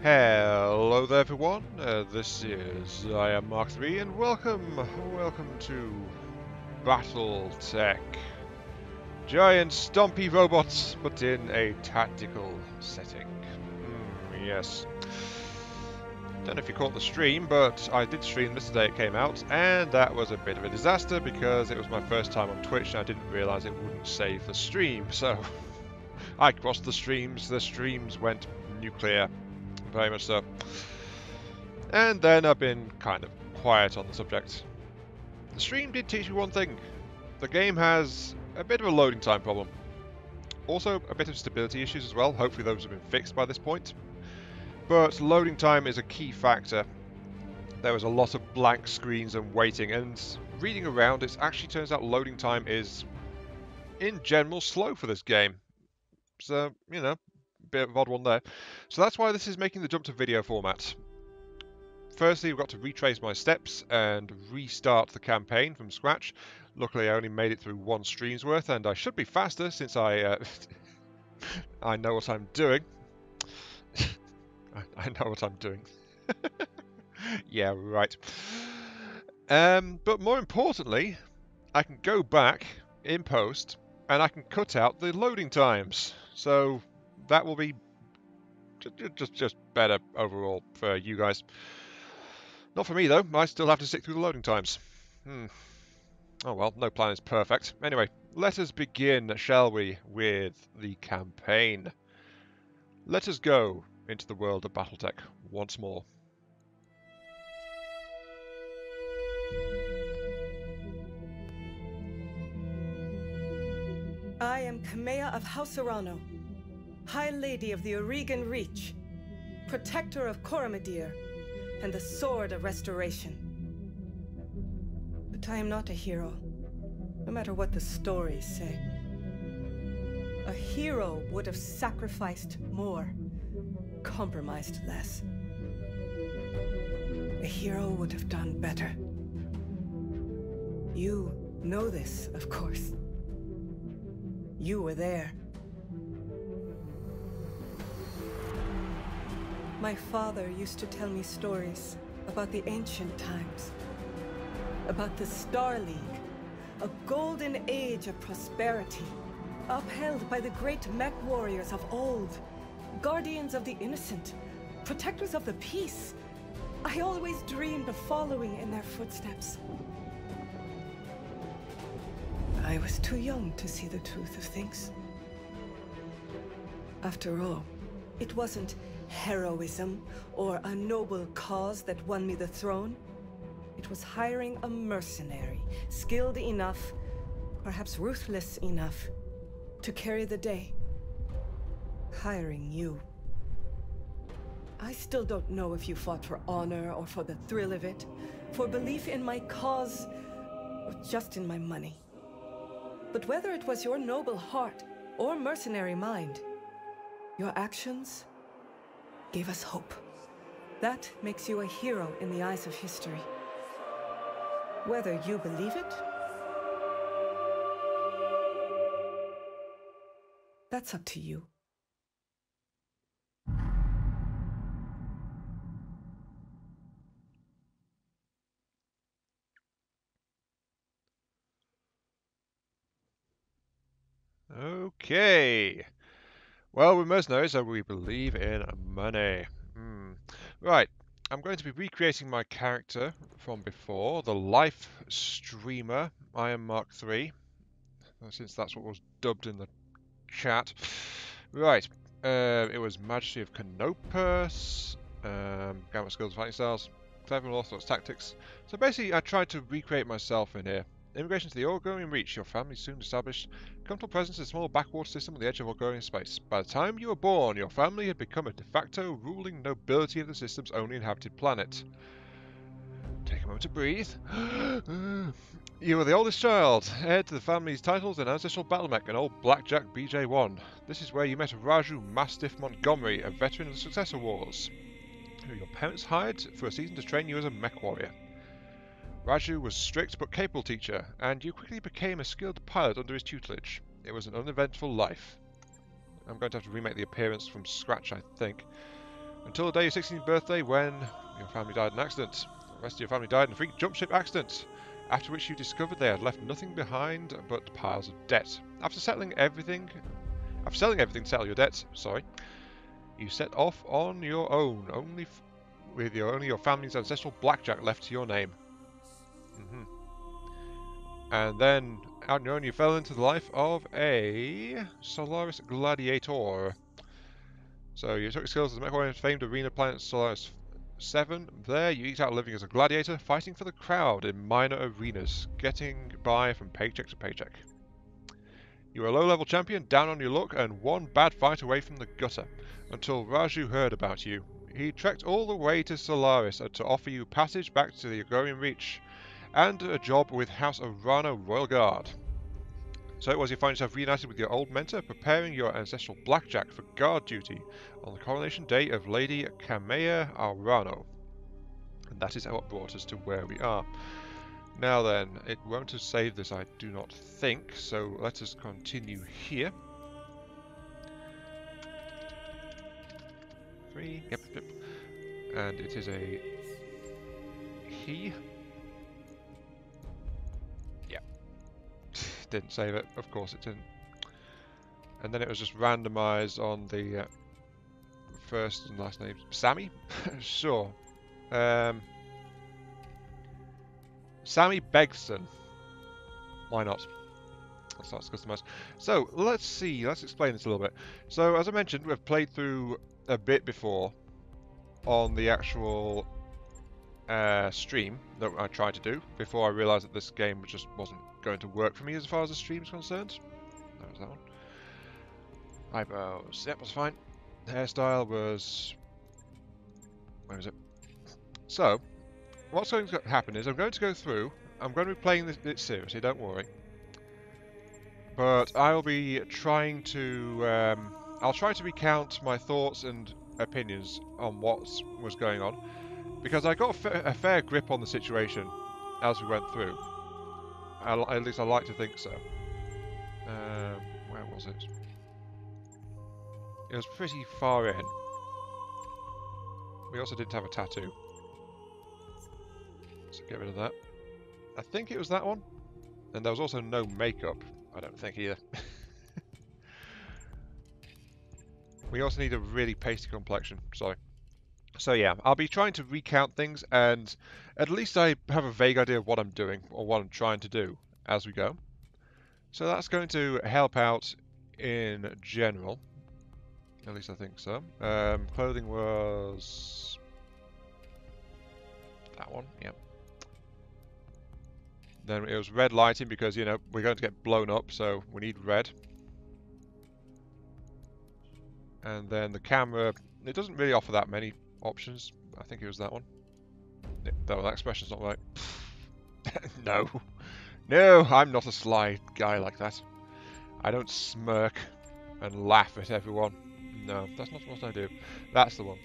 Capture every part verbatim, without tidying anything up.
Hello there everyone, uh, this is Aiyon mark three and welcome, welcome to Battletech. Giant stompy robots put in a tactical setting. Mm, yes. Don't know if you caught the stream, but I did stream this the day it came out, and that was a bit of a disaster because it was my first time on Twitch and I didn't realise it wouldn't save the stream, so I crossed the streams, the streams went nuclear. Very much so. And then I've been kind of quiet on the subject. The stream did teach me one thing. The game has a bit of a loading time problem. Also a bit of stability issues as well. Hopefully those have been fixed by this point. But loading time is a key factor. There was a lot of blank screens and waiting, and reading around it actually turns out loading time is in general slow for this game. So, you know, bit of odd one there. So that's why this is making the jump to video format. Firstly, we've got to retrace my steps and restart the campaign from scratch. Luckily, I only made it through one stream's worth, and I should be faster since I uh, I know what I'm doing. I, I know what I'm doing. Yeah, right. Um, but more importantly, I can go back in post and I can cut out the loading times. So that will be just, just just better overall for you guys. Not for me, though. I still have to stick through the loading times. Hmm. Oh, well, no plan is perfect. Anyway, let us begin, shall we, with the campaign. Let us go into the world of Battletech once more. I am Kamea of House Arano, High Lady of the Aurigan Reach, Protector of Coromodir, and the Sword of Restoration. But I am not a hero, no matter what the stories say. A hero would have sacrificed more, compromised less. A hero would have done better. You know this, of course. You were there. My father used to tell me stories about the ancient times, about the Star League, a golden age of prosperity, upheld by the great MechWarriors of old, guardians of the innocent, protectors of the peace. I always dreamed of following in their footsteps. I was too young to see the truth of things. After all, it wasn't heroism or a noble cause that won me the throne. It was hiring a mercenary, skilled enough, perhaps ruthless enough, to carry the day. Hiring you. I still don't know if you fought for honor or for the thrill of it, for belief in my cause, or just in my money. But whether it was your noble heart or mercenary mind, your actions gave us hope. That makes you a hero in the eyes of history. Whether you believe it, that's up to you. Okay. Well, we must know, so we believe in money. Hmm. Right, I'm going to be recreating my character from before, the life streamer, Aiyon mark three, since that's what was dubbed in the chat. Right, uh, it was Majesty of Canopus, um, Gamut Skills and Fighting Styles, Clever and Orthodox Tactics. So basically, I tried to recreate myself in here. Immigration to the Aurigan Reach, your family soon established comfortable presence in a small backwater system on the edge of Aurigan space. By the time you were born, your family had become a de facto ruling nobility of the system's only inhabited planet. Take a moment to breathe. You were the oldest child, heir to the family's titles and ancestral battlemech, an old Blackjack B J one. This is where you met Raju Mastiff Montgomery, a veteran of the Successor Wars, who your parents hired for a season to train you as a MechWarrior. Raju was a strict but capable teacher, and you quickly became a skilled pilot under his tutelage. It was an uneventful life. I'm going to have to remake the appearance from scratch, I think. until the day of your sixteenth birthday when your family died in an accident. The rest of your family died in a freak jump ship accident, after which you discovered they had left nothing behind but piles of debt. After settling everything, after selling everything to settle your debts, sorry, you set off on your own, only f with your only your family's ancestral blackjack left to your name. Mm-hmm. And then, out on your own, you fell into the life of a Solaris Gladiator. So you took skills as the MechWarrior famed arena planet Solaris seven. There, you eked out a living as a gladiator, fighting for the crowd in minor arenas, getting by from paycheck to paycheck. You were a low-level champion, down on your luck, and one bad fight away from the gutter, until Raju heard about you. He trekked all the way to Solaris to offer you passage back to the Aurigan Reach, and a job with House Arano Royal Guard. So it was you find yourself reunited with your old mentor, preparing your ancestral blackjack for guard duty on the coronation day of Lady Kamea Arano. And that is how it brought us to where we are. Now then, it won't have saved this, I do not think, so let us continue here. Three, yep, yep. And it is a he. Didn't save it, of course it didn't. And then it was just randomised on the uh, first and last names. Sammy? Sure. Um, Sammy Begson. Why not? Let's not discuss the most. So, let's see. Let's explain this a little bit. So, as I mentioned, we've played through a bit before on the actual uh, stream that I tried to do before I realised that this game just wasn't going to work for me as far as the stream is concerned. That was that one. Eyebrows. Yep, that's fine. Hairstyle was... where is it? So, what's going to happen is I'm going to go through. I'm going to be playing this it seriously, don't worry. But I'll be trying to... Um, I'll try to recount my thoughts and opinions on what was going on, because I got a, fa a fair grip on the situation as we went through. I, at least I like to think so. Um, where was it? It was pretty far in. We also didn't have a tattoo. So get rid of that. I think it was that one. And there was also no makeup, I don't think, either. We also need a really pasty complexion, sorry. So yeah, I'll be trying to recount things, and at least I have a vague idea of what I'm doing, or what I'm trying to do, as we go. So that's going to help out in general. At least I think so. Um, clothing was... that one, yep. Then it was red lighting, because, you know, we're going to get blown up, so we need red. And then the camera, it doesn't really offer that many options. I think it was that one. No, that expression's not right. No. No, I'm not a sly guy like that. I don't smirk and laugh at everyone. No, that's not what I do. That's the one.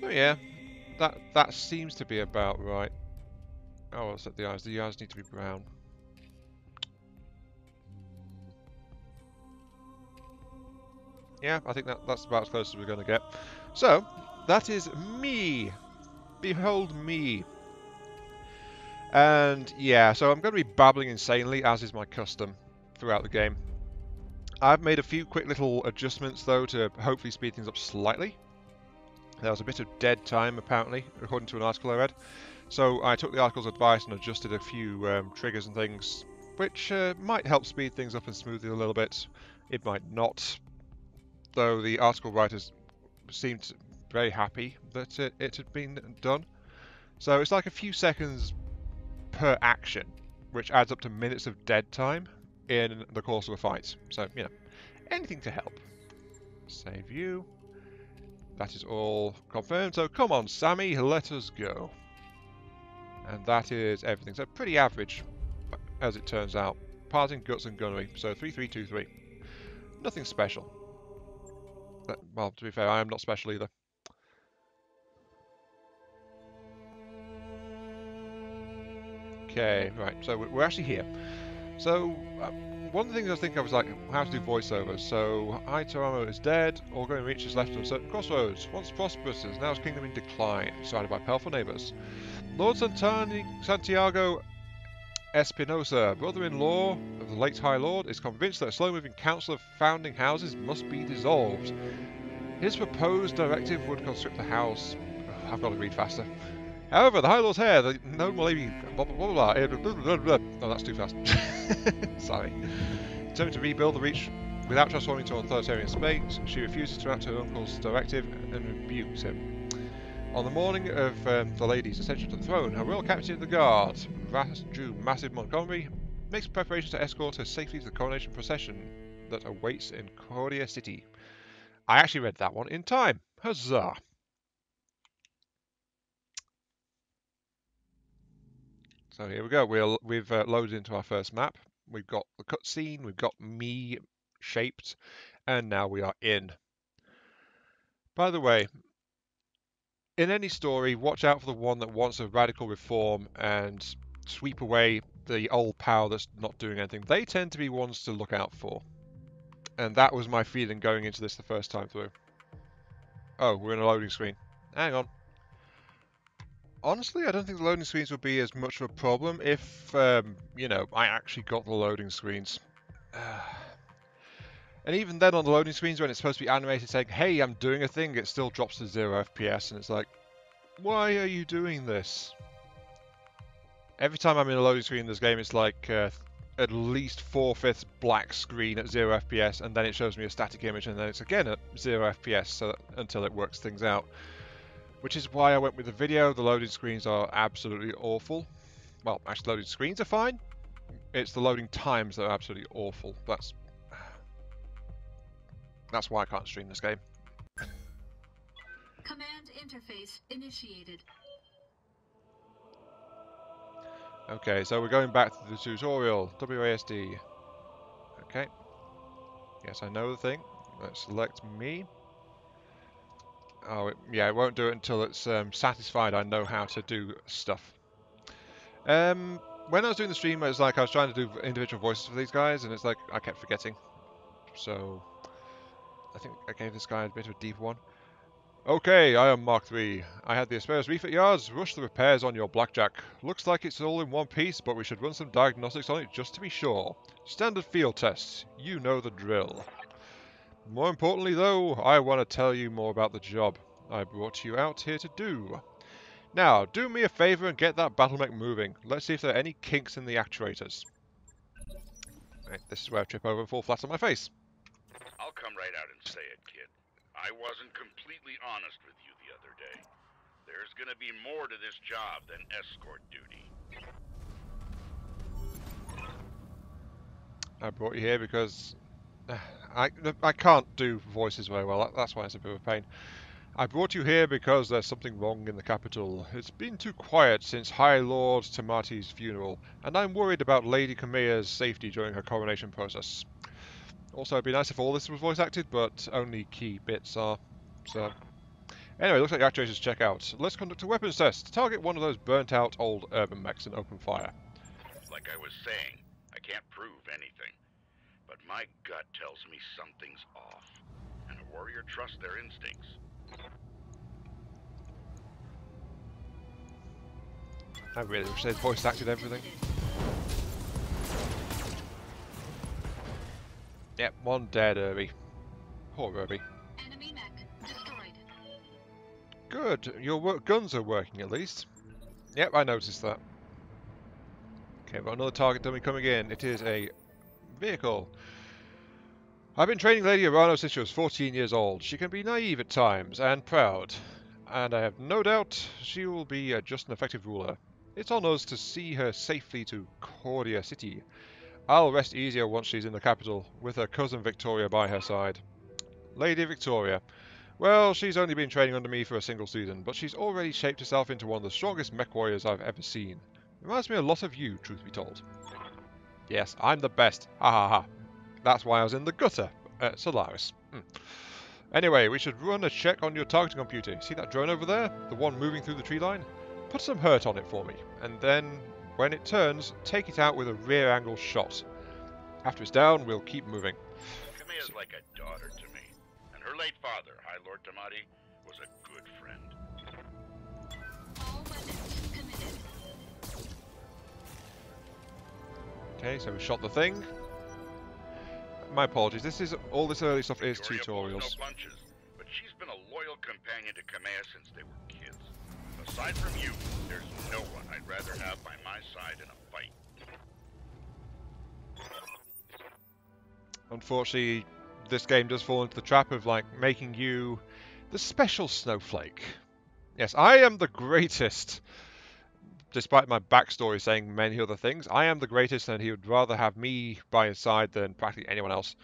So yeah, that that seems to be about right. Oh, I'll set the eyes. The eyes need to be brown. Yeah, I think that, that's about as close as we're going to get. So, that is me. Behold me. And, yeah, so I'm going to be babbling insanely, as is my custom, throughout the game. I've made a few quick little adjustments, though, to hopefully speed things up slightly. There was a bit of dead time, apparently, according to an article I read. So I took the article's advice and adjusted a few um, triggers and things, which uh, might help speed things up and smooth it a little bit. It might not. Though the article writers seemed very happy that it, it had been done. So it's like a few seconds per action, which adds up to minutes of dead time in the course of a fight. So, you know, anything to help. Save you. That is all confirmed. So come on, Sammy, let us go. And that is everything. So pretty average, as it turns out. Parting, guts, and gunnery. So three three two three. Nothing special. But, well, to be fair, I am not special either. Okay, right, so we're actually here. So, um, one of the things I was thinking of was like how to do voiceovers. So Aiyon mk three is dead, Aurigan Reach is left at a certain crossroads. Once prosperous, now his kingdom in decline, surrounded by powerful neighbours. Lord Santiago Espinosa, brother-in-law of the late High Lord, is convinced that a slow-moving council of founding houses must be dissolved. His proposed directive would constrict the house. I've got to read faster. However, the High Lord's hair, the gnome will be blah blah blah blah blah blah blah. No, that's too fast. Sorry. Attempting to rebuild the Reach without transforming into an authoritarian space, she refuses to act her uncle's directive and rebukes him. On the morning of um, the lady's ascension to the throne, her royal captain of the guard, Raju Mastiff Montgomery, makes preparations to escort her safely to the coronation procession that awaits in Coria City. I actually read that one in time. Huzzah! So here we go. We're, we've uh, loaded into our first map. We've got the cutscene. We've got me shaped, and now we are in. By the way, in any story, watch out for the one that wants a radical reform and sweep away the old power that's not doing anything. They tend to be ones to look out for. And that was my feeling going into this the first time through. Oh, we're in a loading screen. Hang on. Honestly, I don't think the loading screens would be as much of a problem if, um, you know, I actually got the loading screens. And even then on the loading screens, when it's supposed to be animated saying, hey, I'm doing a thing, it still drops to zero F P S. And it's like, why are you doing this? Every time I'm in a loading screen in this game, it's like... Uh, at least four-fifths black screen at zero F P S, and then it shows me a static image, and then it's again at zero F P S, so until it works things out. Which is why I went with the video. The loading screens are absolutely awful. Well, actually, loading screens are fine. It's the loading times that are absolutely awful. That's... That's why I can't stream this game. Command interface initiated. Okay, so we're going back to the tutorial. W A S D. Okay. Yes, I know the thing. Let's select me. Oh, it, yeah, it won't do it until it's um, satisfied I know how to do stuff. Um, when I was doing the stream, it was like I was trying to do individual voices for these guys, and it's like I kept forgetting. So, I think I gave this guy a bit of a deep one. Okay, Aiyon mark three. I had the Asperos refit yards. Rush the repairs on your Blackjack. Looks like it's all in one piece, but we should run some diagnostics on it just to be sure. Standard field tests. You know the drill. More importantly, though, I want to tell you more about the job I brought you out here to do. Now, do me a favour and get that battle mech moving. Let's see if there are any kinks in the actuators. Right, this is where I trip over and fall flat on my face. I'll come right out and say it, kid. I wasn't completely honest with you the other day. There's gonna be more to this job than escort duty. I brought you here because I I can't do voices very well. That's why it's a bit of a pain. I brought you here because there's something wrong in the capital. It's been too quiet since High Lord Tamati's funeral, and I'm worried about Lady Kamea's safety during her coronation process. Also, it'd be nice if all this was voice acted, but only key bits are, so... Anyway, looks like the actuators check out. Let's conduct a weapons test. Target one of those burnt-out old urban mechs and open fire. Like I was saying, I can't prove anything. But my gut tells me something's off. And a warrior trusts their instincts. I really wish they'd voice acted everything. Yep, one dead, Urbie. Poor Urbie. Enemy mech destroyed. Good, your guns are working at least. Yep, I noticed that. Okay, we've got another target dummy coming in. It is a vehicle. I've been training Lady Arano since she was fourteen years old. She can be naive at times and proud. And I have no doubt she will be uh, just an effective ruler. It's on us to see her safely to Coria City. I'll rest easier once she's in the capital, with her cousin Victoria by her side. Lady Victoria. Well, she's only been training under me for a single season, but she's already shaped herself into one of the strongest mech warriors I've ever seen. Reminds me a lot of you, truth be told. Yes, I'm the best. Ha ha ha. That's why I was in the gutter at Solaris. Mm. Anyway, we should run a check on your targeting computer. See that drone over there? The one moving through the tree line? Put some hurt on it for me, and then... when it turns, take it out with a rear-angle shot. After it's down, we'll keep moving. Kamea is like a daughter to me, and her late father, High Lord Tamati, was a good friend. All weapons committed. Okay, so we shot the thing. My apologies. This is all this early stuff is tutorials. No punches, but she's been a loyal companion to Kamea since they were kids. Aside from you, there's no one I'd rather have by my side in a fight. Unfortunately, this game does fall into the trap of, like, making you the special snowflake. Yes, I am the greatest. Despite my backstory saying many other things, I am the greatest and he would rather have me by his side than practically anyone else.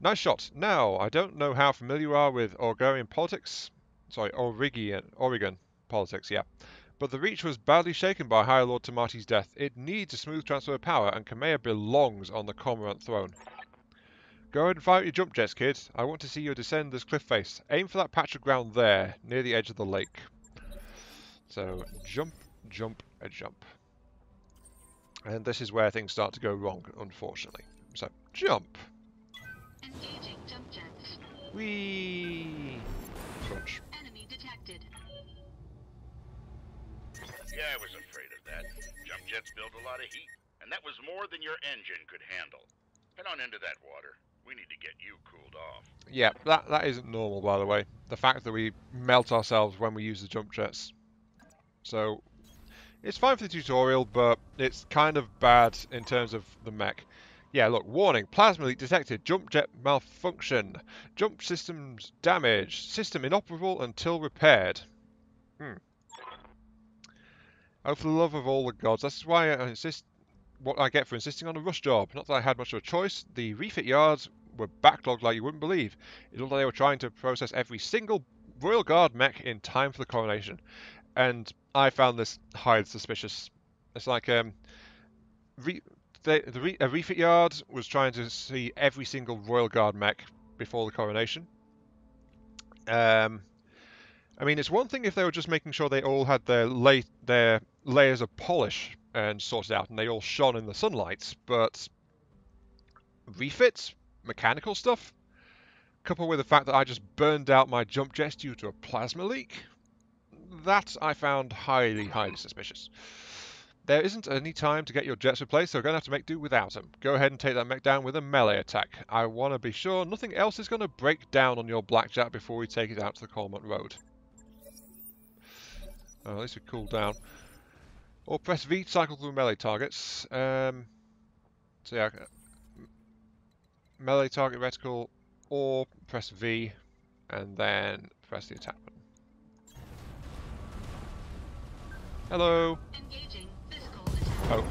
Nice shot. Now, I don't know how familiar you are with Oregonian politics. Sorry, Oregon, Oregon politics, yeah. But the Reach was badly shaken by High Lord Tamati's death. It needs a smooth transfer of power, and Kamea belongs on the Cormorant throne. Go ahead and fire out your jump jets, kid. I want to see you descend this cliff face. Aim for that patch of ground there, near the edge of the lake. So, jump, jump, a jump. And this is where things start to go wrong, unfortunately. So, jump! Engaging jump jets. Whee! Crunch. Enemy detected. Yeah, I was afraid of that. Jump jets build a lot of heat, and that was more than your engine could handle. Head on into that water. We need to get you cooled off. Yeah, that, that isn't normal, by the way. The fact that we melt ourselves when we use the jump jets. So, it's fine for the tutorial, but it's kind of bad in terms of the mech. Yeah, look, warning. Plasma leak detected. Jump jet malfunction. Jump systems damaged. System inoperable until repaired. Hmm. Oh, for the love of all the gods. That's why I insist... what I get for insisting on a rush job. Not that I had much of a choice. The refit yards were backlogged like you wouldn't believe. It looked like they were trying to process every single Royal Guard mech in time for the coronation. And I found this highly suspicious. It's like um, re they, the re a refit yard was trying to see every single Royal Guard mech before the coronation. Um, I mean, it's one thing if they were just making sure they all had their, la their layers of polish and sorted out, and they all shone in the sunlight, but refits, mechanical stuff, coupled with the fact that I just burned out my jump jets due to a plasma leak, that I found highly, highly suspicious. There isn't any time to get your jets replaced, so we're going to have to make do without them. Go ahead and take that mech down with a melee attack. I want to be sure nothing else is going to break down on your Blackjack before we take it out to the Cormorant Road. Oh, at least we cooled down. Or press V to cycle through melee targets. Um, so yeah, melee target reticle, or press V, and then press the attack button. Hello. Engaging physical attack. Oh.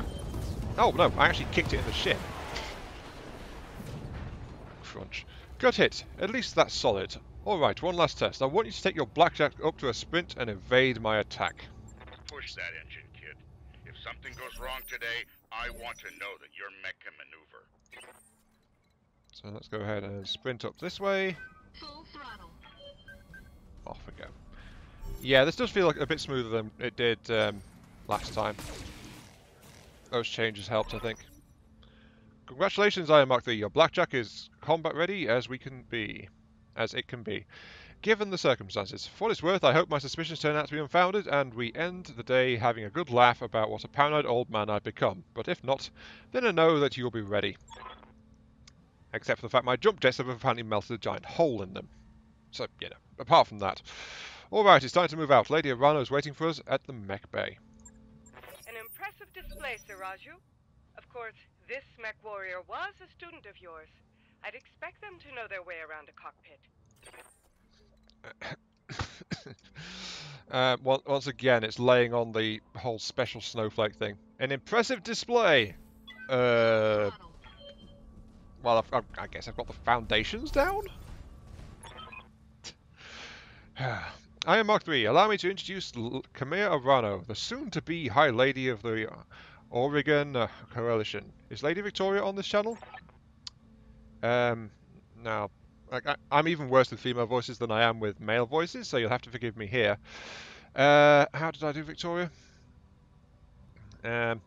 Oh no! I actually kicked it in the shin. Crunch. Good hit. At least that's solid. All right, one last test. I want you to take your Blackjack up to a sprint and evade my attack. Push that engine. If something goes wrong today, I want to know that your mech can maneuver. So let's go ahead and sprint up this way. Full throttle. Off we go. Yeah, this does feel like a bit smoother than it did um, last time. Those changes helped, I think. Congratulations, Aiyon mark three. Your Blackjack is combat ready as we can be, as it can be. Given the circumstances. For what it's worth, I hope my suspicions turn out to be unfounded, and we end the day having a good laugh about what a paranoid old man I've become. But if not, then I know that you'll be ready. Except for the fact my jump jets have apparently melted a giant hole in them. So, you know, apart from that. Alright, it's time to move out. Lady Arano's waiting for us at the mech bay. An impressive display, Sir Raju. Of course, this MechWarrior was a student of yours. I'd expect them to know their way around a cockpit. uh, once again, it's laying on the whole special snowflake thing. An impressive display! Uh, well, I've, I've, I guess I've got the foundations down? Aiyon mark three, allow me to introduce Kamea Arano, the soon-to-be High Lady of the Aurigan Coalition. Is Lady Victoria on this channel? Um, now... Like I, I'm even worse with female voices than I am with male voices, so you'll have to forgive me here. Uh, how did I do, Victoria? Um,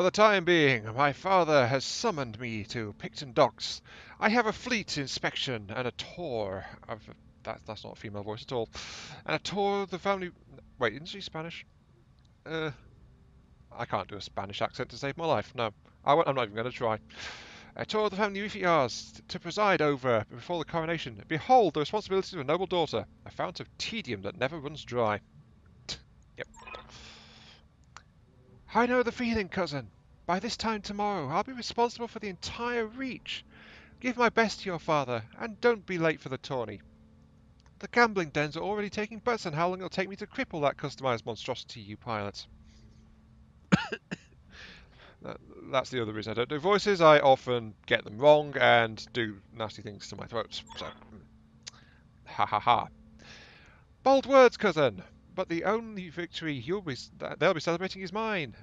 For the time being, my father has summoned me to Picton Docks. I have a fleet inspection and a tour of... That, that's not a female voice at all. And a tour of the family... Wait, isn't she Spanish? Uh, I can't do a Spanish accent to save my life. No, I won't, I'm not even going to try. A tour of the family Ufiars to preside over before the coronation. Behold the responsibilities of a noble daughter, a fount of tedium that never runs dry. Yep. I know the feeling, cousin. By this time tomorrow, I'll be responsible for the entire Reach. Give my best to your father, and don't be late for the tourney. The gambling dens are already taking bets on how long it'll take me to cripple that customised monstrosity, you pilot. that, that's the other reason I don't do voices. I often get them wrong and do nasty things to my throat. So, ha ha ha. Bold words, cousin. But the only victory you'll be, they'll be celebrating is mine.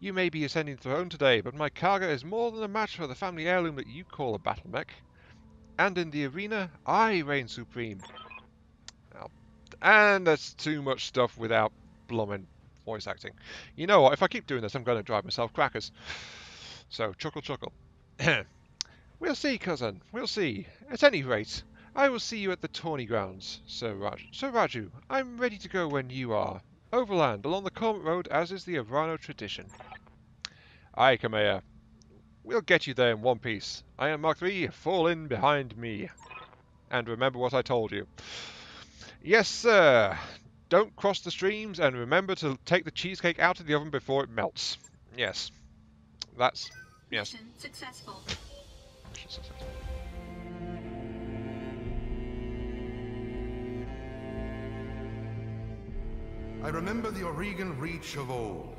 You may be ascending the throne today, but my cargo is more than a match for the family heirloom that you call a battle mech. And in the arena, I reign supreme. And that's too much stuff without blummin' voice acting. You know what, if I keep doing this, I'm going to drive myself crackers. So, chuckle, chuckle. We'll see, cousin. We'll see. At any rate... I will see you at the Tawny Grounds, Sir Raju. Sir Raju, I'm ready to go when you are. Overland, along the Cormorant Road, as is the Arano tradition. Aye, Kamea. We'll get you there in one piece. Aiyon mark three, fall in behind me. And remember what I told you. Yes, sir. Don't cross the streams, and remember to take the cheesecake out of the oven before it melts. Yes. That's... yes. Mission successful. Mission successful. I remember the Aurigan Reach of old,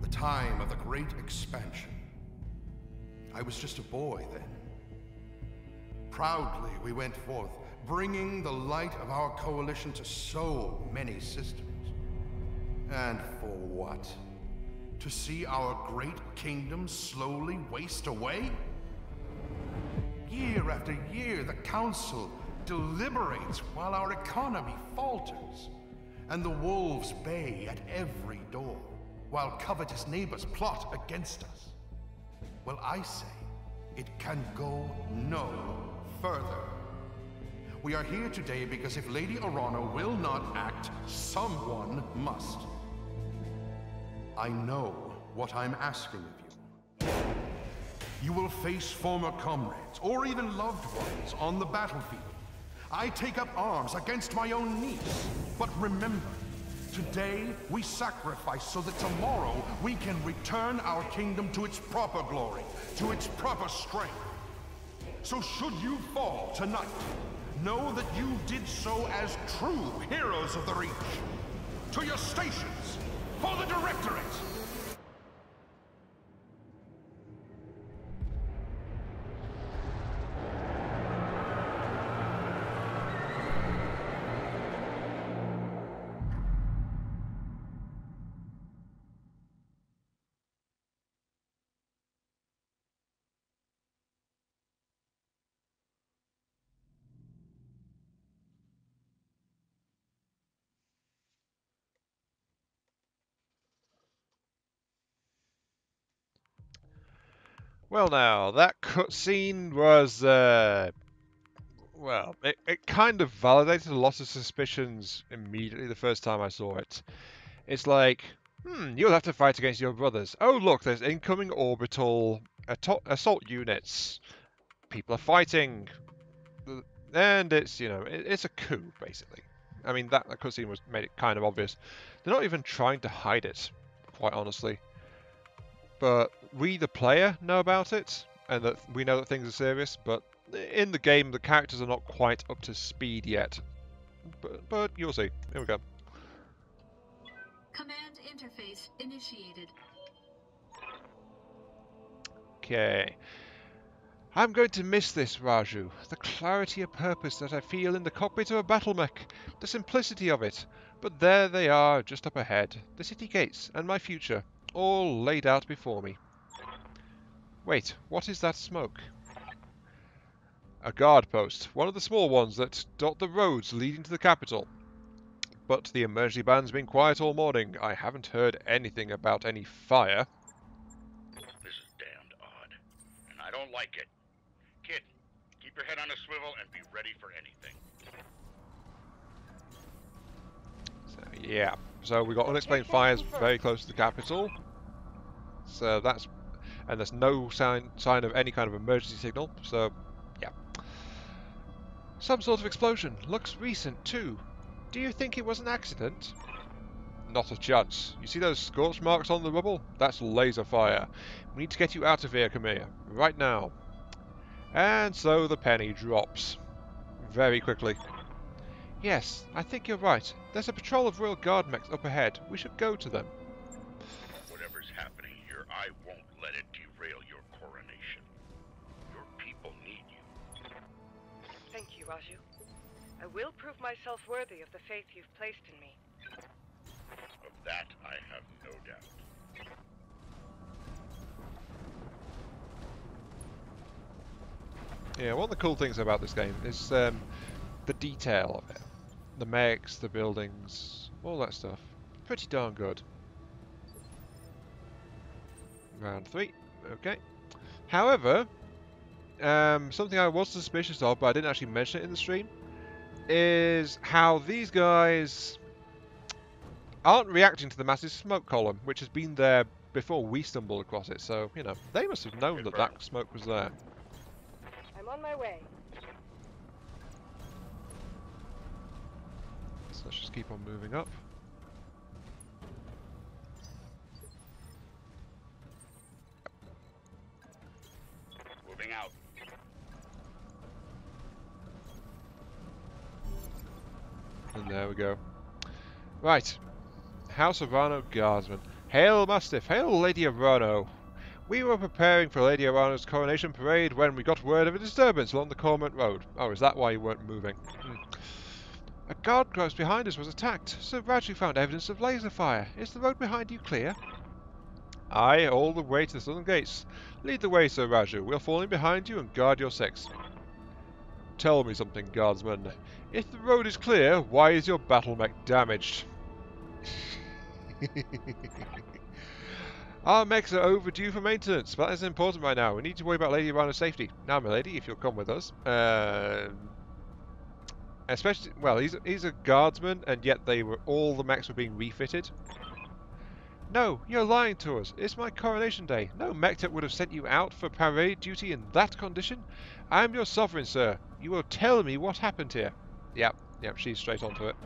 the time of the great expansion. I was just a boy then. Proudly we went forth, bringing the light of our coalition to so many systems. And for what? To see our great kingdom slowly waste away? Year after year, the Council deliberates while our economy falters. And the wolves bay at every door, while covetous neighbors plot against us. Well, I say, it can go no further. We are here today because if Lady Arano will not act, someone must. I know what I'm asking of you. You will face former comrades, or even loved ones, on the battlefield. I take up arms against my own niece. But remember, today we sacrifice so that tomorrow we can return our kingdom to its proper glory, to its proper strength. So should you fall tonight, know that you did so as true heroes of the Reach. To your stations, for the Directorate! Well now, that cutscene was, uh, well, it, it kind of validated a lot of suspicions immediately the first time I saw it. It's like, hmm, you'll have to fight against your brothers. Oh look, there's incoming orbital assault units. People are fighting. And it's, you know, it, it's a coup, basically. I mean, that, that cutscene was, made it kind of obvious. They're not even trying to hide it, quite honestly. But we, the player, know about it, and that we know that things are serious, but in the game, the characters are not quite up to speed yet. But, but you'll see. Here we go. Command interface initiated. Okay. I'm going to miss this, Raju. The clarity of purpose that I feel in the cockpit of a battle mech. The simplicity of it. But there they are, just up ahead. The city gates, and my future. All laid out before me. Wait, what is that smoke? A guard post, one of the small ones that dot the roads leading to the capital. But the emergency band's been quiet all morning. I haven't heard anything about any fire. don't like it. Kid, keep your head on a swivel and be ready for anything. So, yeah. So we got unexplained fires very close to the capital. So that's... And there's no sign, sign of any kind of emergency signal. So, yeah. Some sort of explosion. Looks recent, too. Do you think it was an accident? Not a chance. You see those scorch marks on the rubble? That's laser fire. We need to get you out of here, Kamea. Right now. And so the penny drops. Very quickly. Yes, I think you're right. There's a patrol of Royal Guard mechs up ahead. We should go to them. Whatever's happening here, I won't let it derail your coronation. Your people need you. Thank you, Raju. I will prove myself worthy of the faith you've placed in me. Of that, I have no doubt. Yeah, one of the cool things about this game is um, the detail of it. The mechs, the buildings, all that stuff. Pretty darn good. Round three. Okay. However, um, something I was suspicious of, but I didn't actually mention it in the stream, is how these guys aren't reacting to the massive smoke column, which has been there before we stumbled across it. So, you know, they must have known that that smoke was there. I'm on my way. So let's just keep on moving up. Moving out. And there we go. Right. House Arano Guardsman. Hail Mastiff, hail Lady Arano. We were preparing for Lady Arano's coronation parade when we got word of a disturbance along the Cormorant Road. Oh, is that why you weren't moving? Mm. A guard post behind us was attacked, so Raju found evidence of laser fire. Is the road behind you clear? Aye, all the way to the southern gates. Lead the way, Sir Raju. We'll fall in behind you and guard your six. Tell me something, Guardsman. If the road is clear, why is your battle mech damaged? Our mechs are overdue for maintenance, but that isn't important right now. We need to worry about Lady Arano's safety. Now, my lady, if you'll come with us. Uh, especially, well, he's, he's a guardsman, and yet they were all the mechs were being refitted. No, you're lying to us. It's my coronation day. No mech-tech would have sent you out for parade duty in that condition. I'm your sovereign, sir. You will tell me what happened here. Yep, yep, she's straight onto it.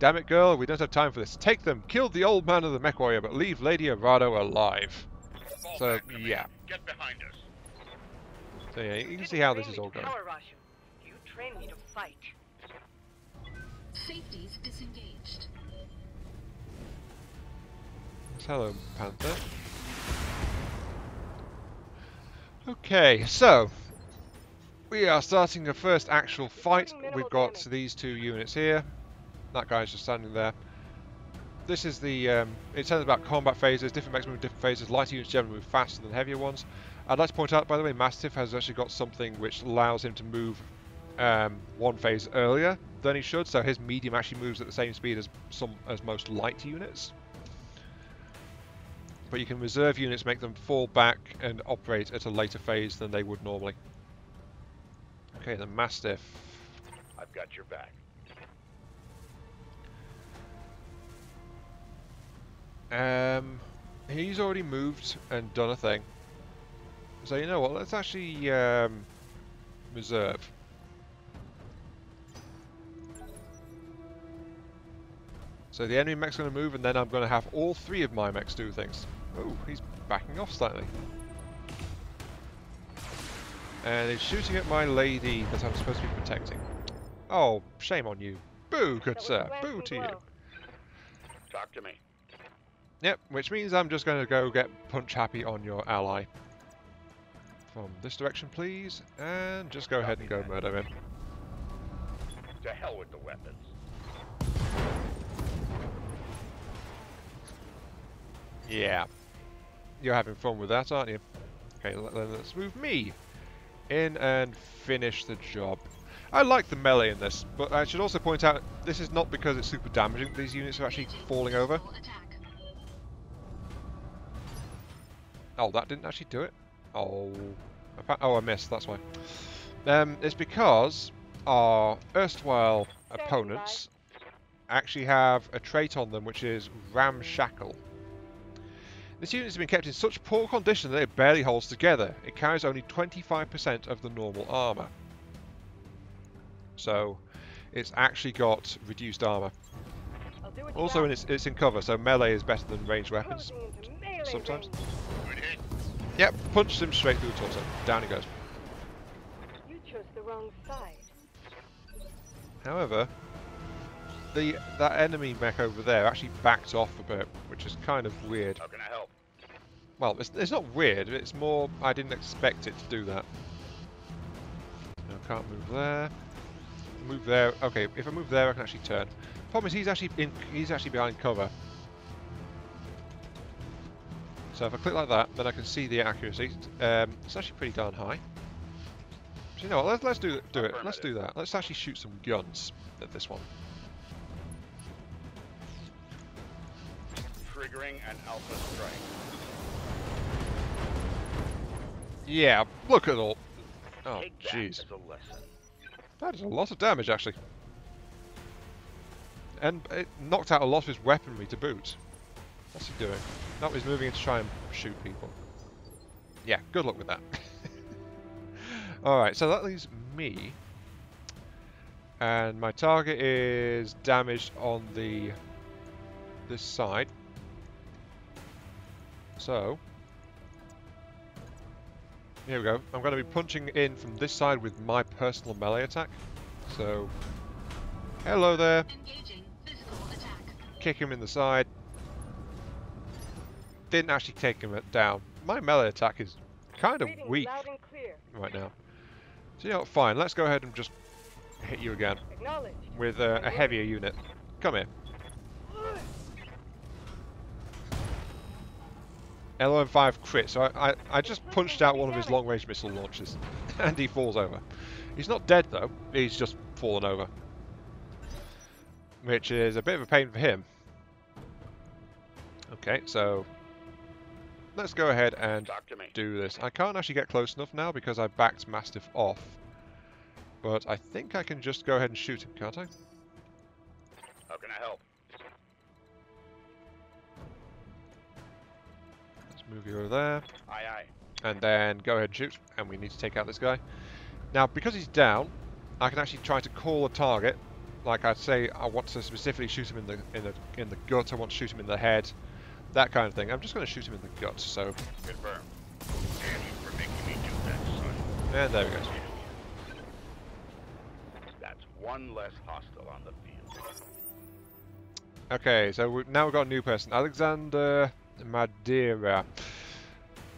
Damn it, girl, we don't have time for this. Take them, kill the old man of the MechWarrior, but leave Lady Arano alive. Fall so, yeah. Get behind us. So, yeah, you, you can see how this is all going. Power, Raju. You train me to fight. Safety's disengaged. Hello, Panther. Okay, so we are starting the first actual fight. We've got these two units here. That guy's just standing there. This is the, um, it tells about combat phases, different mechs move different phases, lighter units generally move faster than heavier ones. I'd like to point out, by the way, Mastiff has actually got something which allows him to move um, one phase earlier than he should, so his medium actually moves at the same speed as some as most light units. But you can reserve units, make them fall back and operate at a later phase than they would normally. Okay, the Mastiff. I've got your back. Um, he's already moved and done a thing. So you know what, let's actually um, reserve. So the enemy mech's going to move and then I'm going to have all three of my mechs do things. Oh, he's backing off slightly. And he's shooting at my lady that I'm supposed to be protecting. Oh, shame on you. Boo, good sir. Boo to you. Talk to me. Yep, which means I'm just going to go get punch happy on your ally. From this direction, please. And just go ahead and go murder him. To hell with the weapons. Yeah. You're having fun with that, aren't you? Okay, then let's move me in and finish the job. I like the melee in this, but I should also point out this is not because it's super damaging. These units are actually falling over. Oh, that didn't actually do it. Oh, Oh, I missed, that's why. Um, it's because our erstwhile opponents actually have a trait on them which is ramshackle. This unit has been kept in such poor condition that it barely holds together. It carries only twenty-five percent of the normal armour. So it's actually got reduced armour. Also, in it's, it's in cover, so melee is better than ranged weapons sometimes. Yep, punched him straight through the torso. Down he goes. You chose the wrong side. However, the that enemy mech over there actually backed off a bit, which is kind of weird. How can I help? Well, it's, it's not weird. It's more I didn't expect it to do that. No, can't move there. Move there. Okay, if I move there, I can actually turn. Problem is, he's actually in, he's actually behind cover. So if I click like that, then I can see the accuracy. Um, it's actually pretty darn high. So you know what? Let's let's do do it. Let's do that. Let's actually shoot some guns at this one. Triggering an alpha strike. Yeah. Look at all. Oh, jeez. That is a lot of damage, actually. And it knocked out a lot of his weaponry to boot. What's he doing? No, he's moving in to try and shoot people. Yeah, good luck with that. Alright, so that leaves me. And my target is damaged on the... this side. So... here we go. I'm going to be punching in from this side with my personal melee attack. So... hello there! Engaging physical attack. Kick him in the side. Didn't actually take him down. My melee attack is kind of weak right now. So you know what, fine, let's go ahead and just hit you again with uh, a heavier unit. Come here. L R M five crit, so I, I, I just punched out one of his long-range missile launches and he falls over. He's not dead though, he's just fallen over. Which is a bit of a pain for him. Okay, so... let's go ahead and do this. I can't actually get close enough now because I backed Mastiff off. But I think I can just go ahead and shoot him, can't I? How can I help? Let's move you over there. Aye, aye. And then go ahead and shoot. And we need to take out this guy. Now, because he's down, I can actually try to call a target. Like I say, I want to specifically shoot him in the in the in the gut. I want to shoot him in the head. That kind of thing. I'm just going to shoot him in the gut, so... confirm. Damn you for making me do that, son. And there we go. That's one less hostile on the field. Okay, so we've, now we've got a new person. Alexander Madeira.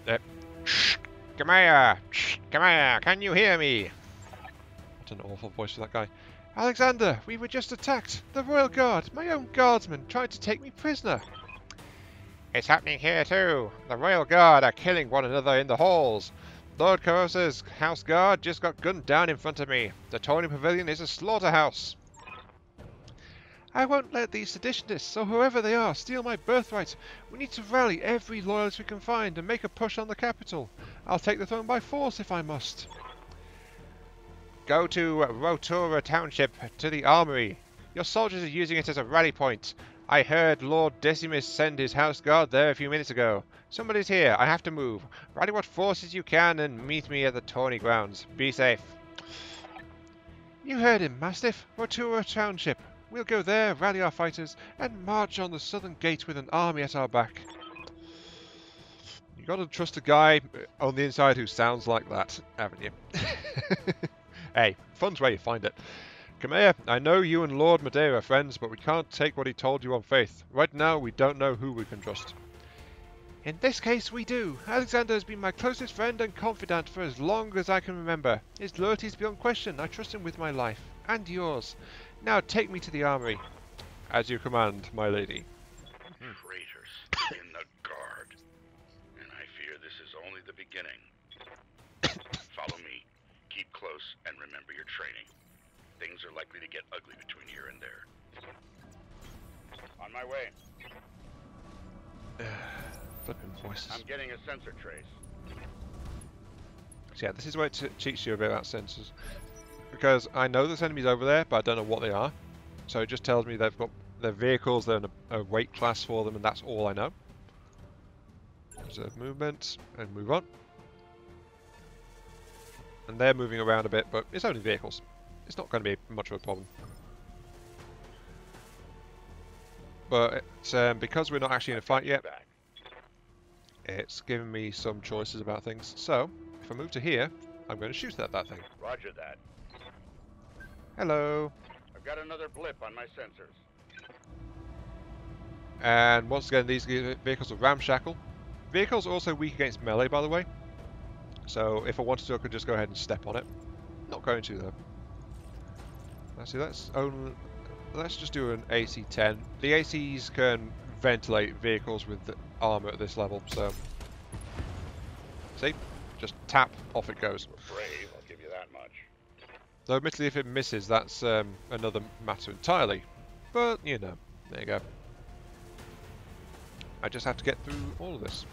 Uh, shh, come here! Shh, come here! Can you hear me? What an awful voice for that guy. Alexander, we were just attacked. The Royal Guard, my own guardsmen, tried to take me prisoner. It's happening here too. The Royal Guard are killing one another in the halls. Lord Carosa's House Guard just got gunned down in front of me. The Tawny Pavilion is a slaughterhouse. I won't let these seditionists, or whoever they are, steal my birthright. We need to rally every loyalist we can find and make a push on the capital. I'll take the throne by force if I must. Go to Rotura Township, to the armory. Your soldiers are using it as a rally point. I heard Lord Decimus send his house guard there a few minutes ago. Somebody's here. I have to move. Rally what forces you can and meet me at the Tawny Grounds. Be safe. You heard him, Mastiff. Rotura Township. We'll go there, rally our fighters, and march on the southern gate with an army at our back. You gotta trust a guy on the inside who sounds like that, haven't you? Hey, fun's where you find it. Kamea, I know you and Lord Madeira are friends, but we can't take what he told you on faith. Right now, we don't know who we can trust. In this case, we do. Alexander has been my closest friend and confidant for as long as I can remember. His loyalty is beyond question. I trust him with my life. And yours. Now take me to the armory. As you command, my lady. Traitors in the guard. And I fear this is only the beginning. Follow me. Keep close and remember your training. Things are likely to get ugly between here and there. On my way. Flipping voices. I'm getting a sensor trace. So yeah, this is where it cheats you a bit about sensors. Because I know there's enemies over there, but I don't know what they are. So it just tells me they've got their vehicles, they're in a, a weight class for them, and that's all I know. Observe movement, and move on. And they're moving around a bit, but it's only vehicles. It's not going to be much of a problem. But it's, um, because we're not actually in a fight yet, it's giving me some choices about things. So, if I move to here, I'm going to shoot at that thing. Roger that. Hello. I've got another blip on my sensors. And once again, these vehicles are ramshackle. Vehicles are also weak against melee, by the way. So, if I wanted to, I could just go ahead and step on it. Not going to, though. Actually, let's, own, let's just do an A C ten. The A Cs can ventilate vehicles with the armor at this level, so... See? Just tap, off it goes. We're brave, I'll give you that much. Though, admittedly, if it misses, that's um, another matter entirely. But, you know, there you go. I just have to get through all of this.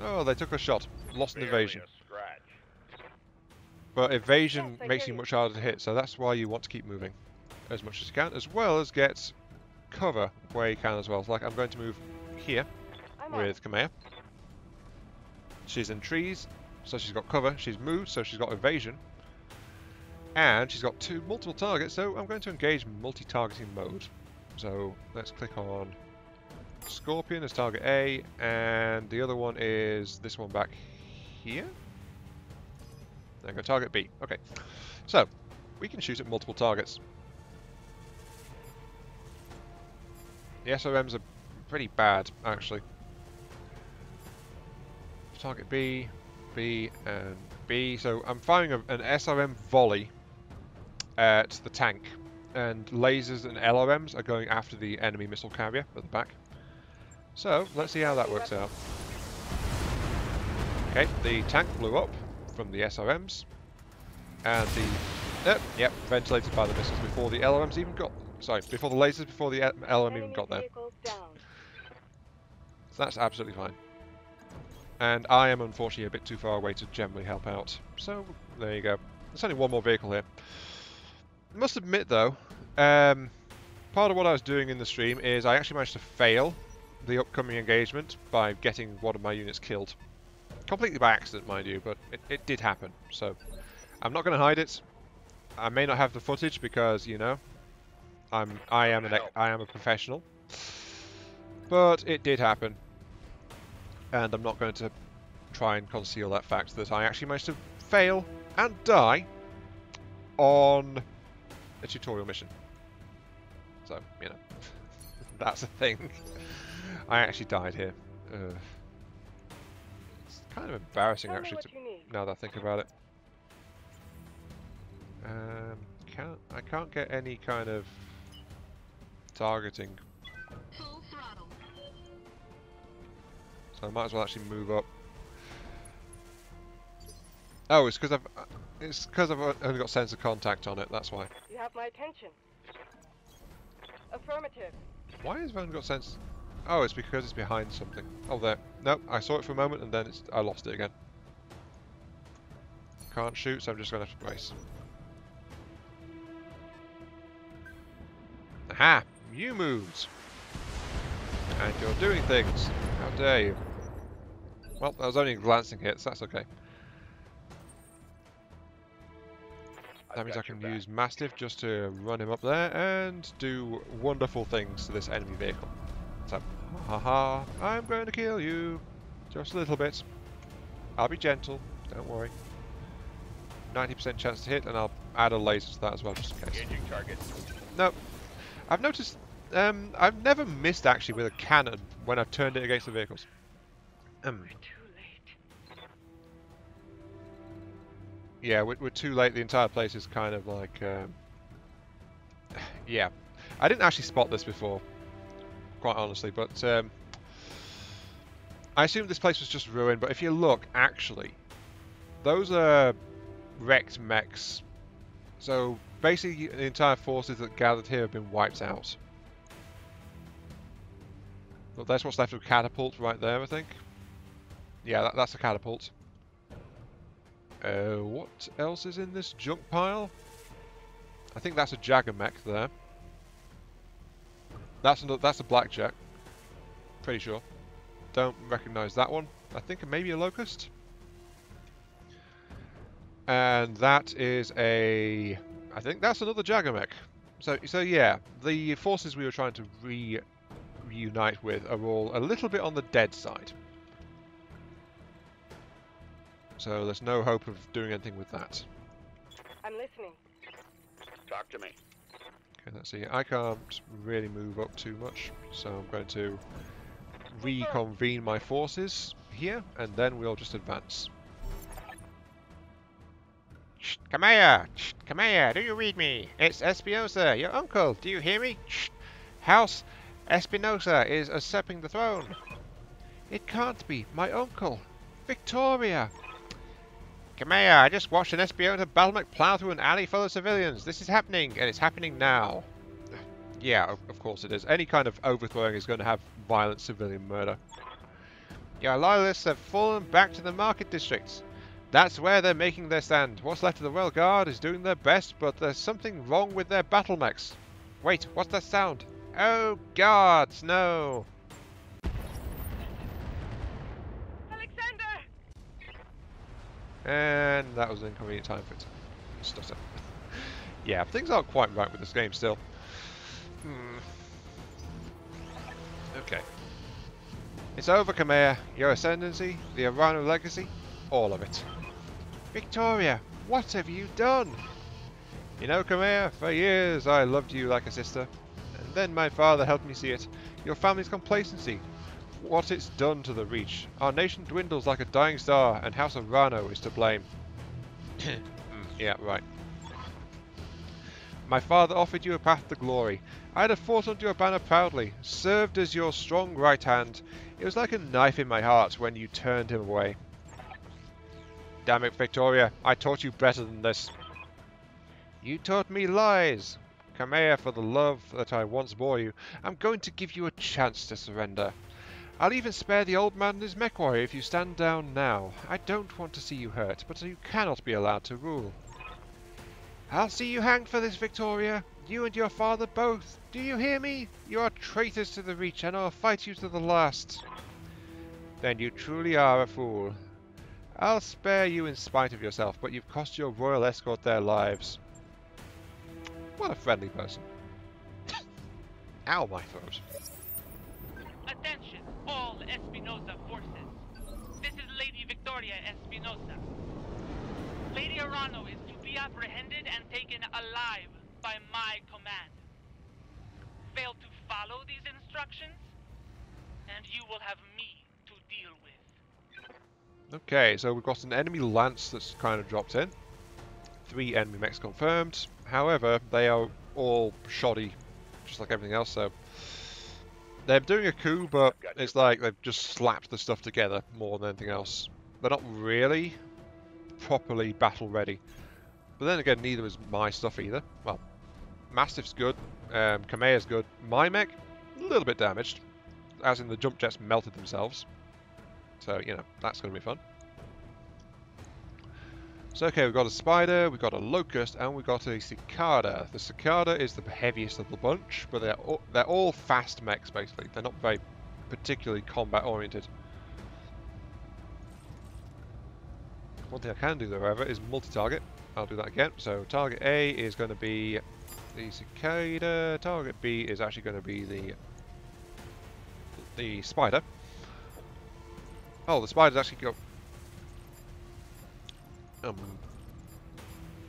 Oh, they took a shot. Lost an evasion. But evasion makes you much harder to hit, so that's why you want to keep moving as much as you can, as well as get cover where you can as well. So, like, I'm going to move here with Kamea. She's in trees, so she's got cover. She's moved, so she's got evasion. And she's got two multiple targets, so I'm going to engage multi-targeting mode. So let's click on Scorpion as target A, and the other one is this one back here. There we go, target B. Okay, so we can shoot at multiple targets. The S R Ms are pretty bad, actually. Target B, B, and B. So I'm firing a, an S R M volley at the tank, and lasers and L R Ms are going after the enemy missile carrier at the back. So, let's see how that works out. Okay, the tank blew up from the S R Ms. And the... Yep, yep, ventilated by the missiles before the L R Ms even got... Sorry, before the lasers, before the L R M even got there. So that's absolutely fine. And I am unfortunately a bit too far away to generally help out. So, there you go. There's only one more vehicle here. I must admit though, um, part of what I was doing in the stream is I actually managed to fail the upcoming engagement by getting one of my units killed. Completely by accident, mind you, but it, it did happen, so I'm not going to hide it. I may not have the footage because, you know, I'm I am an I am a professional. But it did happen. And I'm not going to try and conceal that fact that I actually managed to fail and die on a tutorial mission. So, you know, that's a thing. I actually died here. Uh, it's kind of embarrassing, actually, to, now that I think about it. Um, can't, I can't get any kind of targeting. So I might as well actually move up. Oh, it's because I've it's because I've only got sensor contact on it. That's why. You have my attention. Affirmative. Why has Vern got sensor? Oh, it's because it's behind something. Oh, there. Nope, I saw it for a moment and then it's, I lost it again. Can't shoot, so I'm just going to have to brace. Aha! You moved! And you're doing things! How dare you! Well, that was only a glancing hit, so that's okay. That means I can use Mastiff just to run him up there and do wonderful things to this enemy vehicle. So, ha ha, I'm going to kill you. Just a little bit. I'll be gentle, don't worry. ninety percent chance to hit, and I'll add a laser to that as well, just in case. Engaging target. No, I've noticed, um, I've never missed actually with a cannon when I've turned it against the vehicles. Um, we're too late. Yeah, we're, we're too late. The entire place is kind of like, um, yeah. I didn't actually spot this before, quite honestly, but um, I assumed this place was just ruined, but if you look, actually, those are wrecked mechs. So basically the entire forces that gathered here have been wiped out. Look, that's what's left of Catapult right there, I think. Yeah, that, that's a Catapult. Uh, what else is in this junk pile? I think that's a Jagermech there. That's another, that's a Blackjack. Pretty sure. Don't recognise that one. I think maybe a Locust. And that is a... I think that's another Jagermech. So, so yeah, the forces we were trying to re reunite with are all a little bit on the dead side. So there's no hope of doing anything with that. I'm listening. Talk to me. Okay, let's see. I can't really move up too much, so I'm going to reconvene my forces here, and then we'll just advance. Shh, Kamea! Shh, Kamea! Do you read me? It's Espinosa, your uncle. Do you hear me? Shh. House Espinosa is usurping the throne. It can't be my uncle, Victoria. Kamea, I just watched an Espinosa battlemech plow through an alley full of civilians. This is happening, and it's happening now. Yeah, of course it is. Any kind of overthrowing is going to have violent civilian murder. Your loyalists have fallen back to the market districts. That's where they're making their stand. What's left of the Royal Guard is doing their best, but there's something wrong with their battlemechs. Wait, what's that sound? Oh, guards, no! And that was an inconvenient time for it to stutter. Yeah, things aren't quite right with this game still. Hmm. Okay. It's over, Kamea. Your ascendancy, the Arano legacy, all of it. Victoria, what have you done? You know, Kamea, for years I loved you like a sister. And then my father helped me see it. Your family's complacency. What it's done to the Reach. Our nation dwindles like a dying star, and House Arano is to blame. Yeah, right. My father offered you a path to glory. I'd have fought under your banner proudly, served as your strong right hand. It was like a knife in my heart when you turned him away. Damn it, Victoria, I taught you better than this. You taught me lies. Kamea, for the love that I once bore you, I'm going to give you a chance to surrender. I'll even spare the old man and his MechWarrior if you stand down now. I don't want to see you hurt, but you cannot be allowed to rule. I'll see you hanged for this, Victoria. You and your father both. Do you hear me? You are traitors to the Reach, and I'll fight you to the last. Then you truly are a fool. I'll spare you in spite of yourself, but you've cost your royal escort their lives. What a friendly person. Ow, my throat. Attention, all Espinosa forces. This is Lady Victoria Espinosa. Lady Arano is to be apprehended and taken alive by my command. Fail to follow these instructions, and you will have me to deal with. Okay, so we've got an enemy lance that's kind of dropped in. Three enemy mechs confirmed. However, they are all shoddy, just like everything else, so... They're doing a coup, but it's like they've just slapped the stuff together more than anything else. They're not really properly battle-ready. But then again, neither is my stuff either. Well, Mastiff's good, um, Kamea's good. My mech, a little bit damaged, as in the jump jets melted themselves. So, you know, that's going to be fun. So, okay, we've got a Spider, we've got a Locust, and we've got a Cicada. The Cicada is the heaviest of the bunch, but they're all, they're all fast mechs, basically. They're not very particularly combat-oriented. One thing I can do, though, however, is multi-target. I'll do that again. So, target A is going to be the Cicada. Target B is actually going to be the, the Spider. Oh, the Spider's actually got... Um,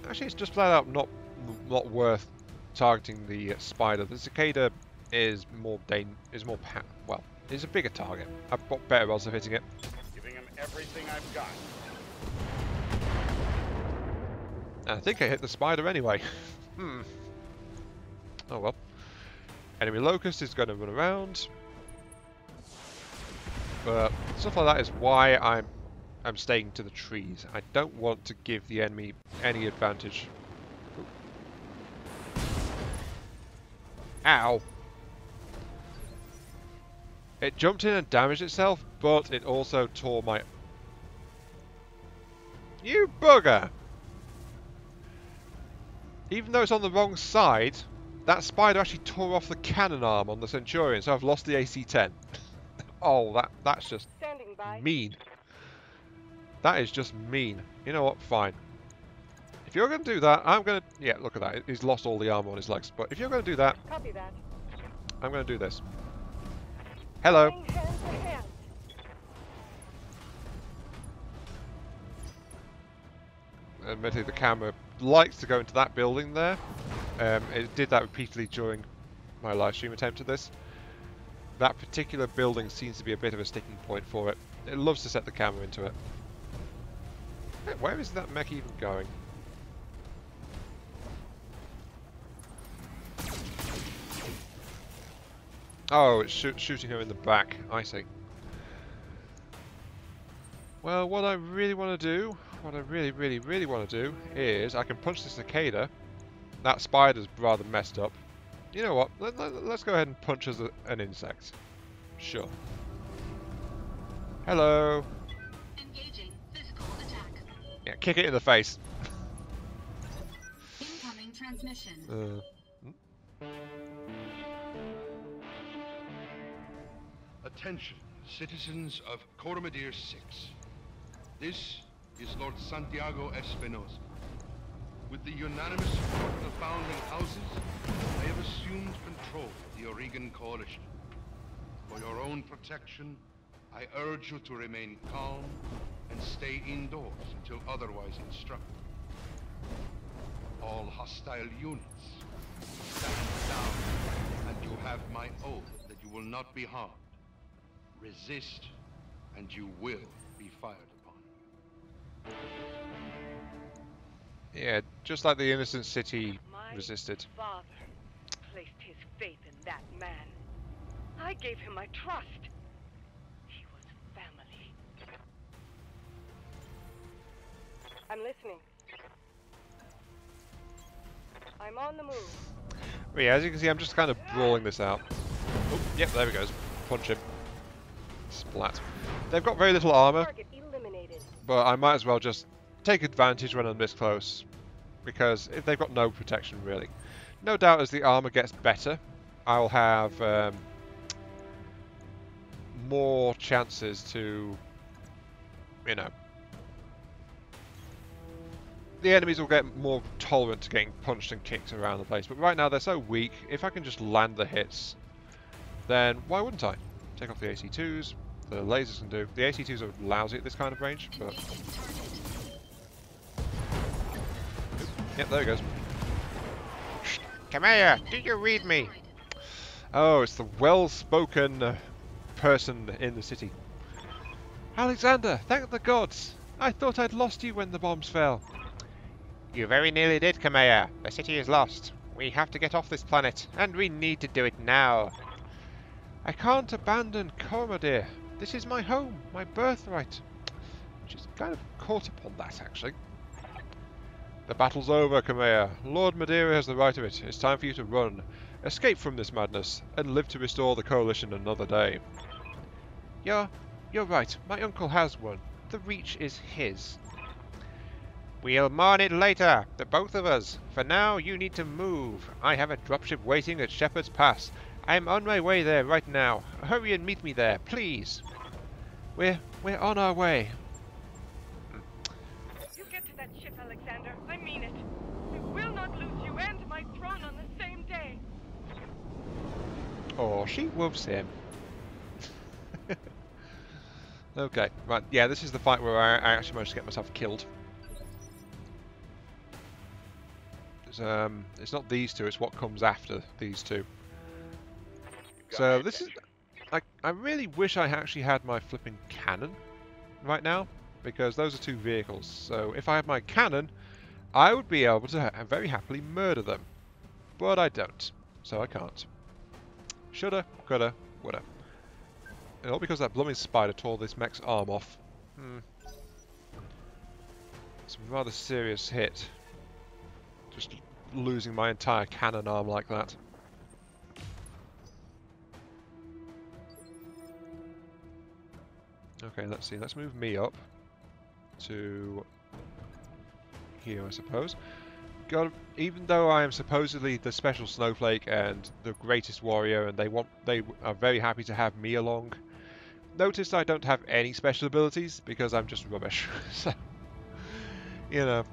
actually, it's just flat out not not worth targeting the Spider. The Cicada is more dan is more pa well, it's a bigger target. I've got better odds of hitting it. Giving him everything I've got. And I think I hit the Spider anyway. Hmm. Oh well. Enemy Locust is going to run around, but stuff like that is why I'm. I'm staying to the trees. I don't want to give the enemy any advantage. Ow! It jumped in and damaged itself, but it also tore my... You bugger! Even though it's on the wrong side, that Spider actually tore off the cannon arm on the Centurion, so I've lost the A C ten. Oh, that that's just mean. That is just mean. You know what? Fine. If you're going to do that, I'm going to... Yeah, look at that. He's lost all the armor on his legs. But if you're going to do that, Copy that. I'm going to do this. Hello. Admittedly, the camera likes to go into that building there. Um, it did that repeatedly during my live stream attempt at this. That particular building seems to be a bit of a sticking point for it. It loves to set the camera into it. Where is that mech even going? Oh, it's shoot shooting her in the back. I see. Well, what I really want to do, what I really, really, really want to do is I can punch the Cicada. That Spider's rather messed up. You know what? Let, let, let's go ahead and punch as a, an insect. Sure. Hello. Engaging physical attack. Yeah, kick it in the face. Incoming transmission. Uh, hmm? Attention, citizens of Coromodir six. This is Lord Santiago Espinosa. With the unanimous support of the founding houses, I have assumed control of the Aurigan Coalition. For your own protection, I urge you to remain calm and stay indoors until otherwise instructed. All hostile units, stand down, and you have my oath that you will not be harmed. Resist, and you will be fired upon. Yeah, just like the innocent city My resisted. My father placed his faith in that man. I gave him my trust. He was family. I'm listening. I'm on the move. Well, yeah, as you can see, I'm just kind of brawling this out. Oh, yep, there we go. Punch him. Splat. They've got very little armor, but I might as well just take advantage when I'm this close, because if they've got no protection really. No doubt as the armor gets better, I'll have um, more chances to, you know, the enemies will get more tolerant to getting punched and kicked around the place, but right now they're so weak, if I can just land the hits, then why wouldn't I? Take off the A C twos, the lasers can do. The A C twos are lousy at this kind of range, but... Yep, there he goes. Kamea, do you read me? Oh, it's the well-spoken person in the city. Alexander, thank the gods! I thought I'd lost you when the bombs fell. You very nearly did, Kamea. The city is lost. We have to get off this planet, and we need to do it now. I can't abandon Coromodir. This is my home, my birthright. She's kind of caught up on that, actually. The battle's over, Kamea. Lord Madeira has the right of it. It's time for you to run, escape from this madness, and live to restore the Coalition another day. You're, you're right. My uncle has one. The Reach is his. We'll mourn it later, the both of us. For now, you need to move. I have a dropship waiting at Shepherd's Pass. I'm on my way there right now. Hurry and meet me there, please. We're we're on our way. You get to that ship, Alexander. I mean it. I will not lose you and my throne on the same day. Oh, she whoops him. Okay, right. Yeah, this is the fight where I, I actually managed to get myself killed. It's, um, it's not these two. It's what comes after these two. So this is, I, I really wish I actually had my flipping cannon right now, because those are two vehicles. So if I had my cannon, I would be able to ha very happily murder them. But I don't, so I can't. Shoulda, coulda, woulda. And all because that blooming Spider tore this mech's arm off. Hmm. It's a rather serious hit. Just losing my entire cannon arm like that. Okay, let's see. Let's move me up to here, I suppose. God, even though I am supposedly the special snowflake and the greatest warrior, and they want, they are very happy to have me along, notice I don't have any special abilities because I'm just rubbish. So, you know,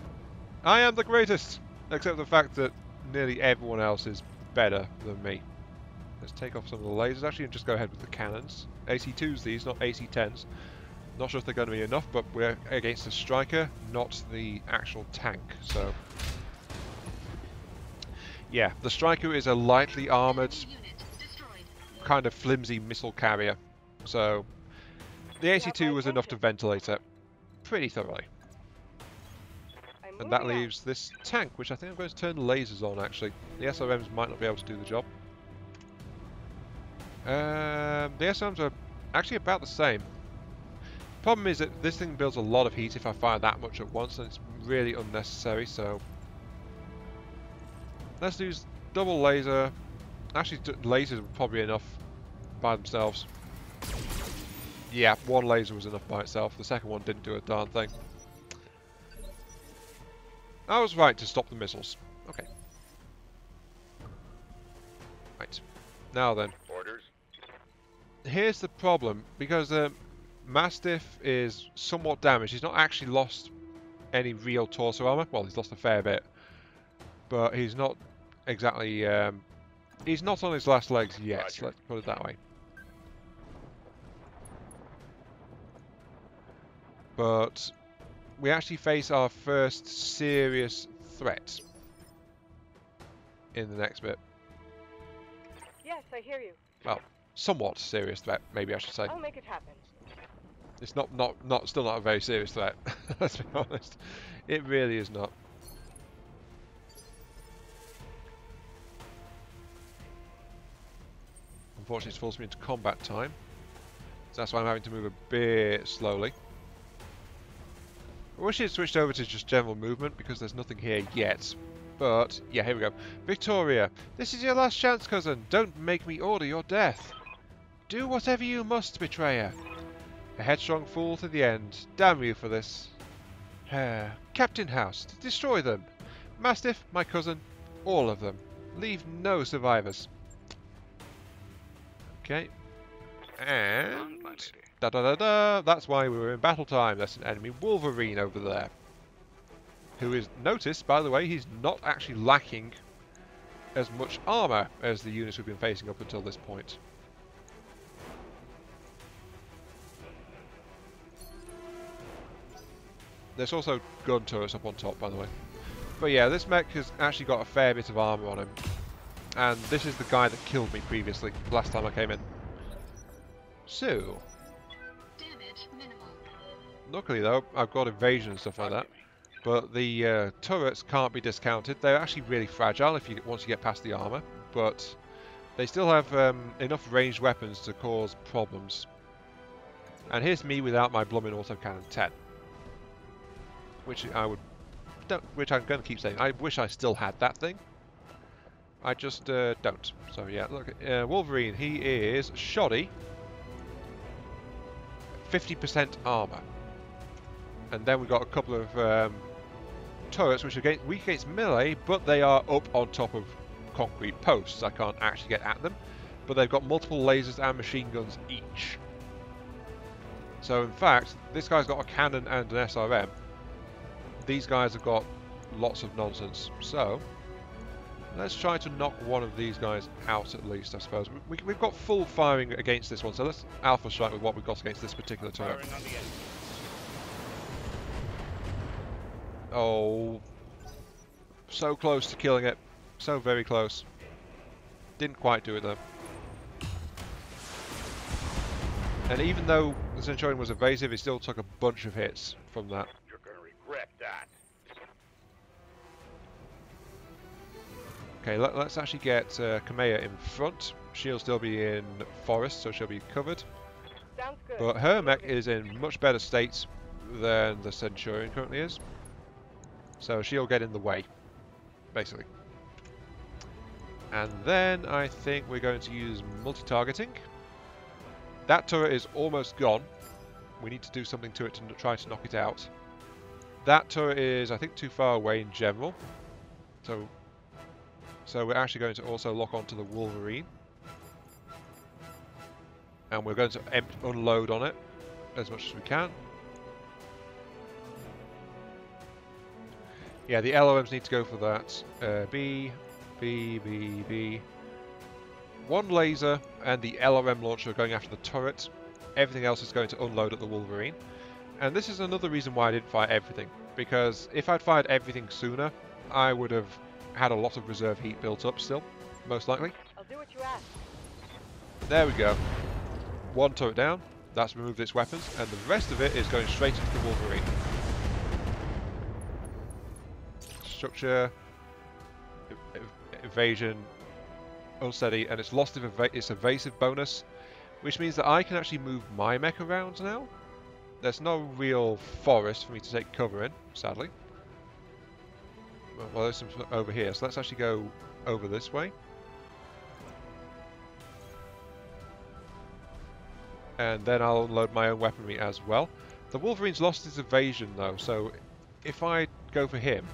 I am the greatest, except the fact that nearly everyone else is better than me. Let's take off some of the lasers, actually, and just go ahead with the cannons. A C twos these, not A C tens. Not sure if they're going to be enough, but we're against the Stryker, not the actual tank, so... Yeah, the Stryker is a lightly armoured, kind of flimsy missile carrier, so... The A C two was enough to ventilate it pretty thoroughly. And that leaves this tank, which I think I'm going to turn lasers on, actually. The S R Ms might not be able to do the job. Um, the S R Ms are actually about the same. Problem is that this thing builds a lot of heat if I fire that much at once, and it's really unnecessary, so... Let's use double laser. Actually, lasers were probably enough by themselves. Yeah, one laser was enough by itself. The second one didn't do a darn thing. I was right to stop the missiles. Okay. Right. Now then. Here's the problem, because um, Mastiff is somewhat damaged. He's not actually lost any real torso armor. Well, he's lost a fair bit, but he's not exactly... Um, he's not on his last legs yet, Roger. Let's put it that way. But we actually face our first serious threat in the next bit. Yes, I hear you. Well, somewhat serious threat, maybe I should say. I'll make it happen. It's not, not, not, still not a very serious threat. Let's be honest. It really is not. Unfortunately, it's forced me into combat time, so that's why I'm having to move a bit slowly. I wish it switched over to just general movement because there's nothing here yet. But, yeah, here we go. Victoria, this is your last chance, cousin. Don't make me order your death. Do whatever you must, betrayer. A headstrong fool to the end. Damn you for this. Captain House, destroy them. Mastiff, my cousin, all of them. Leave no survivors. Okay. And... da-da-da-da! That's why we were in battle time. That's an enemy Wolverine over there. Who is, noticed, by the way, he's not actually lacking as much armour as the units we've been facing up until this point. There's also gun turrets up on top, by the way. But yeah, this mech has actually got a fair bit of armour on him. And this is the guy that killed me previously, last time I came in. So... Damage minimal. Luckily though, I've got evasion and stuff like that. But the uh, turrets can't be discounted. They're actually really fragile if you once you get past the armour, but they still have um, enough ranged weapons to cause problems. And here's me without my blooming autocannon ten, which I would, don't, which I'm going to keep saying. I wish I still had that thing. I just uh, don't. So yeah, look, uh, Wolverine. He is shoddy, fifty percent armour, and then we've got a couple of. Um, turrets which are weak against melee, but they are up on top of concrete posts. I can't actually get at them, but they've got multiple lasers and machine guns each. So in fact, this guy's got a cannon and an S R M. These guys have got lots of nonsense. So let's try to knock one of these guys out at least, I suppose. We, we've got full firing against this one, so let's alpha strike with what we've got against this particular turret. Oh, so close to killing it. So very close. Didn't quite do it though. And even though the Centurion was evasive, he still took a bunch of hits from that. You're gonna regret that. Okay, let, let's actually get uh, Kamea in front. She'll still be in forest, so she'll be covered. Sounds good. But her mech is in much better state than the Centurion currently is. So she'll get in the way, basically. And then I think we're going to use multi-targeting. That turret is almost gone. We need to do something to it to try to knock it out. That turret is, I think, too far away in general. So, so we're actually going to also lock onto the Wolverine. And we're going to empty, unload on it as much as we can. Yeah, the L R Ms need to go for that. Uh, B, B, B, B. One laser and the L R M launcher are going after the turret. Everything else is going to unload at the Wolverine. And this is another reason why I didn't fire everything. Because if I'd fired everything sooner, I would have had a lot of reserve heat built up still, most likely. I'll do what you ask. There we go. One turret down. That's removed its weapons. And the rest of it is going straight into the Wolverine. Structure, evasion, unsteady, and it's lost its evasive bonus, which means that I can actually move my mech around now. There's no real forest for me to take cover in, sadly. Well, there's some over here, so let's actually go over this way. And then I'll unload my own weaponry as well. The Wolverine's lost his evasion though, so if I go for him,